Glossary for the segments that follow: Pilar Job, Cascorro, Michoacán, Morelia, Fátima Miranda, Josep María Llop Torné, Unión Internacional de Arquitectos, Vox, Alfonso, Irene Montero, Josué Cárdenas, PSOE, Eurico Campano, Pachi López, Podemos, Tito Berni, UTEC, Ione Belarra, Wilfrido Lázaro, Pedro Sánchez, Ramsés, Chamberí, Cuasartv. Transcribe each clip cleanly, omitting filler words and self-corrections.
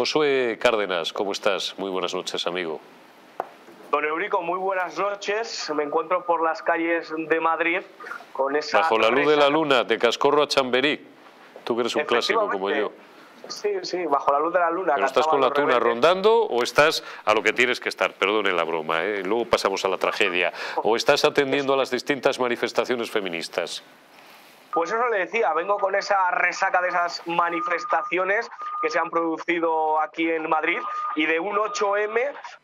Josué Cárdenas, ¿cómo estás? Muy buenas noches, amigo. Don Eurico, muy buenas noches. Me encuentro por las calles de Madrid con esa... Bajo la luz de la luna, de Cascorro a Chamberí. Tú que eres un clásico como yo. Sí, sí, bajo la luz de la luna. ¿Pero estás con la tuna rondando o estás a lo que tienes que estar? Perdone la broma, ¿eh? Luego pasamos a la tragedia. ¿O estás atendiendo a las distintas manifestaciones feministas? Pues eso le decía, vengo con esa resaca de esas manifestaciones que se han producido aquí en Madrid y de un 8M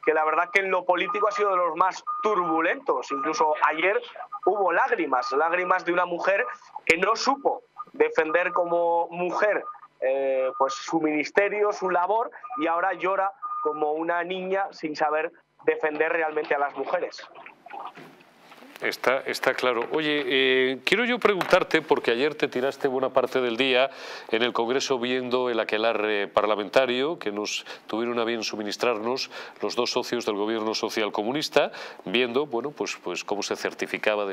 que la verdad que en lo político ha sido de los más turbulentos. Incluso ayer hubo lágrimas de una mujer que no supo defender como mujer pues su ministerio, su labor, y ahora llora como una niña sin saber defender realmente a las mujeres. Está claro. Oye, quiero yo preguntarte, porque ayer te tiraste buena parte del día en el Congreso viendo el aquelarre parlamentario que nos tuvieron a bien suministrarnos los dos socios del gobierno socialcomunista, viendo bueno, pues cómo se certificaba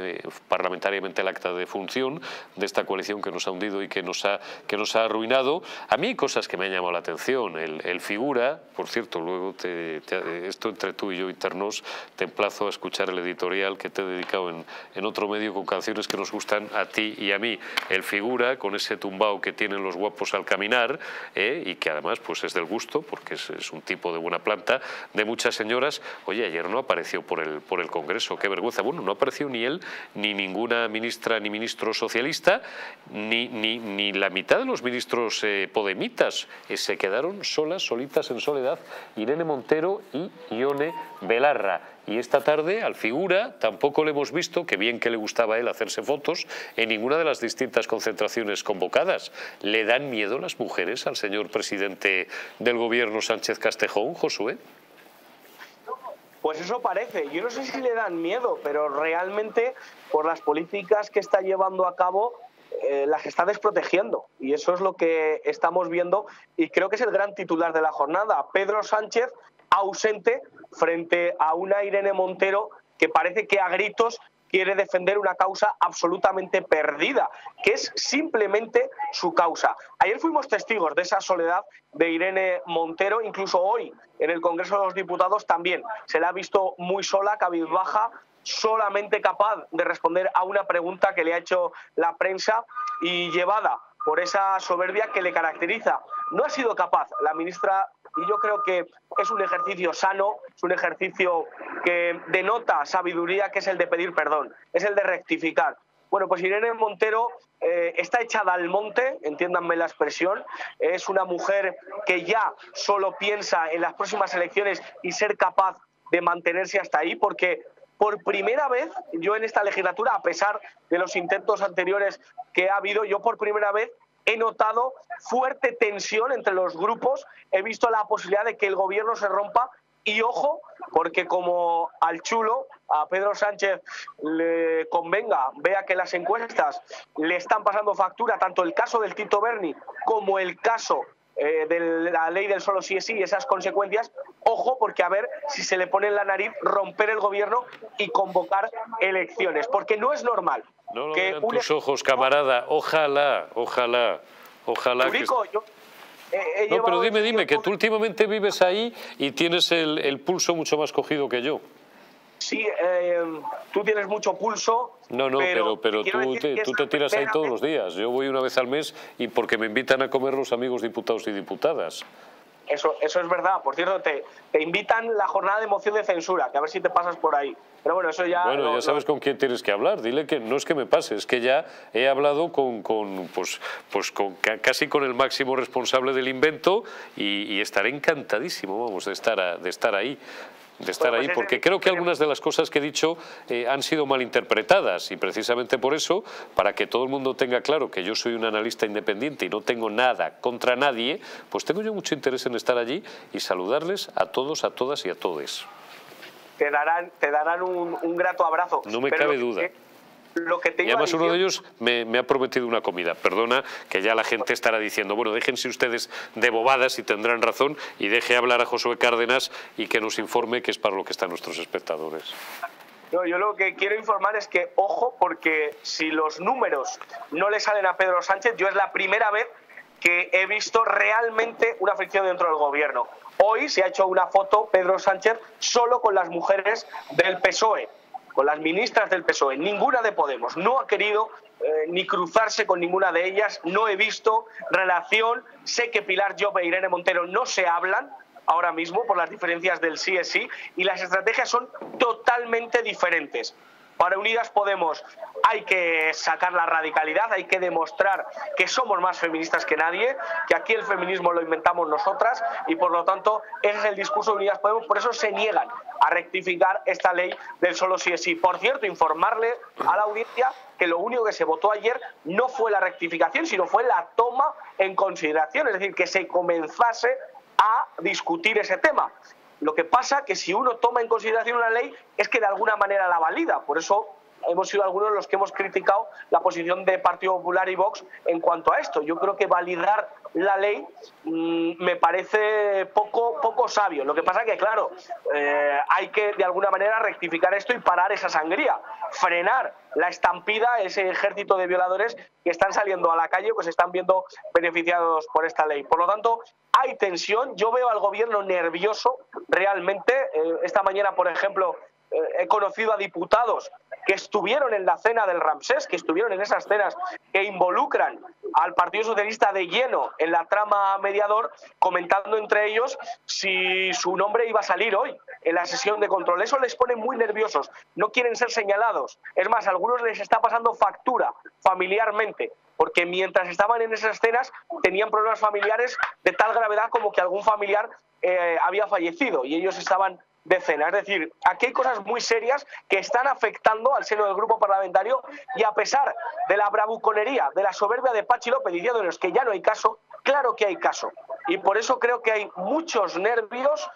parlamentariamente el acta de función de esta coalición que nos ha hundido y que nos ha arruinado. A mí hay cosas que me han llamado la atención. El figura, por cierto, luego esto entre tú y yo internos, te emplazo a escuchar el editorial que te dedica en otro medio con canciones que nos gustan a ti y a mí. El figura, con ese tumbao que tienen los guapos al caminar, y que además pues es del gusto, porque es un tipo de buena planta, de muchas señoras. Oye, ayer no apareció por el Congreso, qué vergüenza. Bueno, no apareció ni él, ni ninguna ministra ni ministro socialista, ni la mitad de los ministros podemitas. Se quedaron solitas en soledad, Irene Montero y Ione Belarra. Y esta tarde al figura tampoco le hemos visto, que bien que le gustaba a él hacerse fotos, en ninguna de las distintas concentraciones convocadas. ¿Le dan miedo las mujeres al señor presidente del gobierno Sánchez Castejón, Josué? Pues eso parece. Yo no sé si le dan miedo, pero realmente por las políticas que está llevando a cabo las está desprotegiendo, y eso es lo que estamos viendo, y creo que es el gran titular de la jornada. Pedro Sánchez ausente frente a una Irene Montero que parece que a gritos quiere defender una causa absolutamente perdida, que es simplemente su causa. Ayer fuimos testigos de esa soledad de Irene Montero, incluso hoy en el Congreso de los Diputados también se la ha visto muy sola, cabizbaja, solamente capaz de responder a una pregunta que le ha hecho la prensa y llevada por esa soberbia que le caracteriza. No ha sido capaz la ministra, y yo creo que es un ejercicio sano, es un ejercicio que denota sabiduría, que es el de pedir perdón, es el de rectificar. Bueno, pues Irene Montero está echada al monte, entiéndanme la expresión. Es una mujer que ya solo piensa en las próximas elecciones y ser capaz de mantenerse hasta ahí, porque por primera vez, yo en esta legislatura, a pesar de los intentos anteriores que ha habido, yo por primera vez he notado fuerte tensión entre los grupos. He visto la posibilidad de que el gobierno se rompa y, ojo, porque como al chulo, a Pedro Sánchez, le convenga, vea que las encuestas le están pasando factura, tanto el caso del Tito Berni como el caso de la ley del solo sí es sí, esas consecuencias, ojo, porque a ver si se le pone en la nariz romper el gobierno y convocar elecciones, porque no es normal. No lo vean tus ojos, camarada. Ojalá. Eurico, yo no, pero dime, que tú últimamente vives ahí y tienes el pulso mucho más cogido que yo. Sí, tú tienes mucho pulso. No, pero tú te tiras ahí todos los días. Yo voy una vez al mes y porque me invitan a comer los amigos diputados y diputadas. Eso es verdad. Por cierto, te invitan la jornada de moción de censura, que a ver si te pasas por ahí. Pero bueno, eso ya... Bueno, ya sabes con quién tienes que hablar. Dile que no es que me pase, es que ya he hablado con casi con el máximo responsable del invento y estaré encantadísimo, vamos, de estar ahí. Porque creo que algunas de las cosas que he dicho han sido malinterpretadas, y precisamente por eso, para que todo el mundo tenga claro que yo soy un analista independiente y no tengo nada contra nadie, pues tengo yo mucho interés en estar allí y saludarles a todos, a todas y a todes. Te darán un grato abrazo. No me cabe duda. Y además uno de ellos me ha prometido una comida. Perdona, que ya la gente estará diciendo, bueno, déjense ustedes de bobadas y tendrán razón, y deje hablar a Josué Cárdenas y que nos informe, que es para lo que están nuestros espectadores. No, yo lo que quiero informar es que, ojo, porque si los números no le salen a Pedro Sánchez, yo es la primera vez que he visto realmente una fricción dentro del gobierno. Hoy se ha hecho una foto, Pedro Sánchez, solo con las mujeres del PSOE, con las ministras del PSOE, ninguna de Podemos. No ha querido ni cruzarse con ninguna de ellas, no he visto relación. Sé que Pilar Job e Irene Montero no se hablan ahora mismo por las diferencias del sí es sí, y las estrategias son totalmente diferentes. Para Unidas Podemos hay que sacar la radicalidad, hay que demostrar que somos más feministas que nadie, que aquí el feminismo lo inventamos nosotras y por lo tanto ese es el discurso de Unidas Podemos, por eso se niegan a rectificar esta ley del solo sí es sí. Por cierto, informarle a la audiencia que lo único que se votó ayer no fue la rectificación, sino fue la toma en consideración, es decir, que se comenzase a discutir ese tema. Lo que pasa que si uno toma en consideración una ley es que de alguna manera la valida. Por eso hemos sido algunos los que hemos criticado la posición de Partido Popular y Vox en cuanto a esto. Yo creo que validar la ley me parece poco sabio. Lo que pasa que, claro, hay que de alguna manera rectificar esto y parar esa sangría. Frenar la estampida, ese ejército de violadores que están saliendo a la calle o que se están viendo beneficiados por esta ley. Por lo tanto, hay tensión, yo veo al gobierno nervioso realmente. Esta mañana, por ejemplo, he conocido a diputados que estuvieron en la cena del Ramsés, que estuvieron en esas cenas que involucran al Partido Socialista de lleno en la trama mediador, comentando entre ellos si su nombre iba a salir hoy en la sesión de control. Eso les pone muy nerviosos, no quieren ser señalados. Es más, a algunos les está pasando factura familiarmente, porque mientras estaban en esas cenas tenían problemas familiares de tal gravedad como que algún familiar había fallecido y ellos estaban de cena. Es decir, aquí hay cosas muy serias que están afectando al seno del grupo parlamentario y a pesar de la bravuconería, de la soberbia de Pachi López diciéndonos que ya no hay caso, claro que hay caso. Y por eso creo que hay muchos nervios.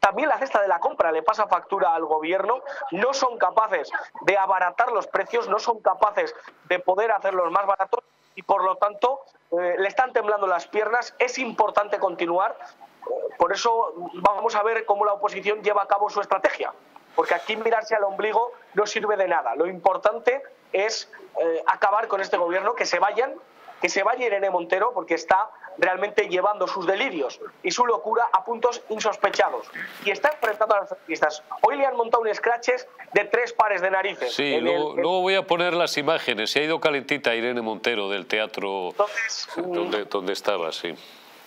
También la cesta de la compra le pasa factura al gobierno, no son capaces de abaratar los precios, no son capaces de poder hacerlos más baratos y por lo tanto le están temblando las piernas. Es importante continuar, por eso vamos a ver cómo la oposición lleva a cabo su estrategia, porque aquí mirarse al ombligo no sirve de nada. Lo importante es acabar con este gobierno, que se vaya Irene Montero, porque está realmente llevando sus delirios y su locura a puntos insospechados. Y está enfrentando a los feministas. Hoy le han montado un scratches de 3 pares de narices. Sí, luego voy a poner las imágenes. Se ha ido calentita Irene Montero del teatro. Entonces, donde estaba, sí.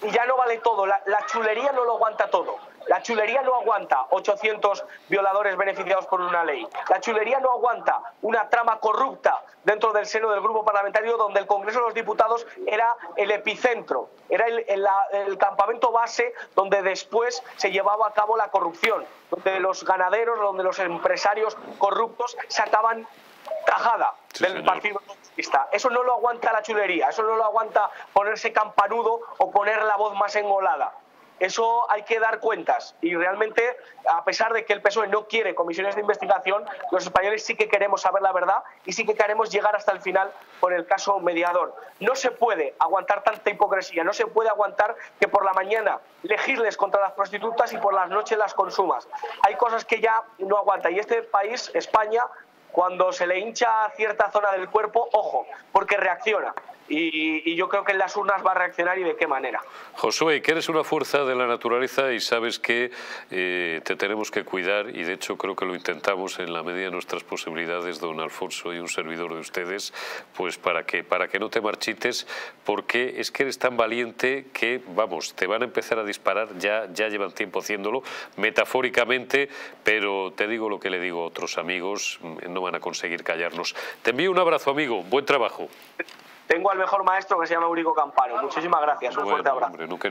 Y ya no vale todo, la chulería no lo aguanta todo. La chulería no aguanta 800 violadores beneficiados por una ley. La chulería no aguanta una trama corrupta dentro del seno del grupo parlamentario, donde el Congreso de los Diputados era el epicentro, era el campamento base donde después se llevaba a cabo la corrupción, donde los ganaderos, donde los empresarios corruptos sacaban tajada del Partido Socialista. Eso no lo aguanta la chulería, eso no lo aguanta ponerse campanudo o poner la voz más engolada. Eso hay que dar cuentas y realmente, a pesar de que el PSOE no quiere comisiones de investigación, los españoles sí que queremos saber la verdad y sí que queremos llegar hasta el final con el caso mediador. No se puede aguantar tanta hipocresía, no se puede aguantar que por la mañana legisles contra las prostitutas y por las noches las consumas. Hay cosas que ya no aguanta y este país, España, cuando se le hincha cierta zona del cuerpo, ojo, porque reacciona. Y yo creo que en las urnas va a reaccionar y de qué manera. Josué, que eres una fuerza de la naturaleza y sabes que te tenemos que cuidar y de hecho creo que lo intentamos en la medida de nuestras posibilidades, don Alfonso y un servidor de ustedes, pues para que no te marchites, porque es que eres tan valiente que, vamos, te van a empezar a disparar, ya llevan tiempo haciéndolo, metafóricamente, pero te digo lo que le digo a otros amigos, no van a conseguir callarnos. Te envío un abrazo, amigo, buen trabajo. Tengo al mejor maestro que se llama Eurico Campano. Muchísimas gracias, un fuerte abrazo. Hombre, no quería...